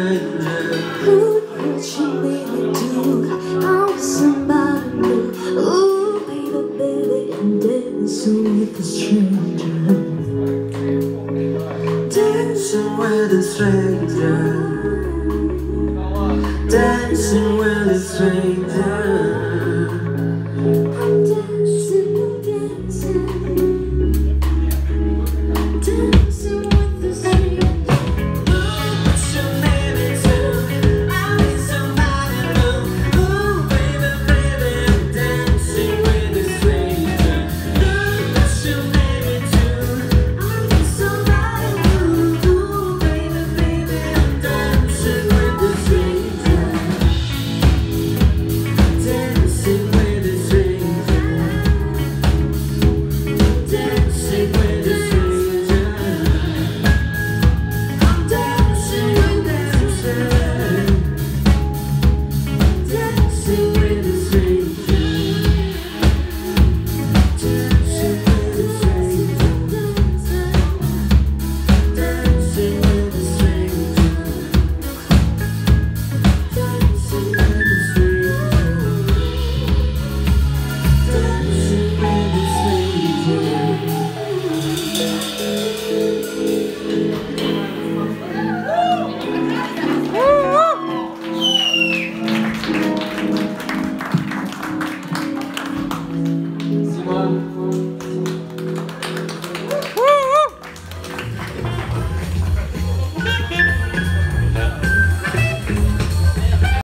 friend now. Who would you really do? I'm somebody new. Ooh, baby, baby, I'm dancing with a stranger. Dancing with a stranger. Dancing with a stranger.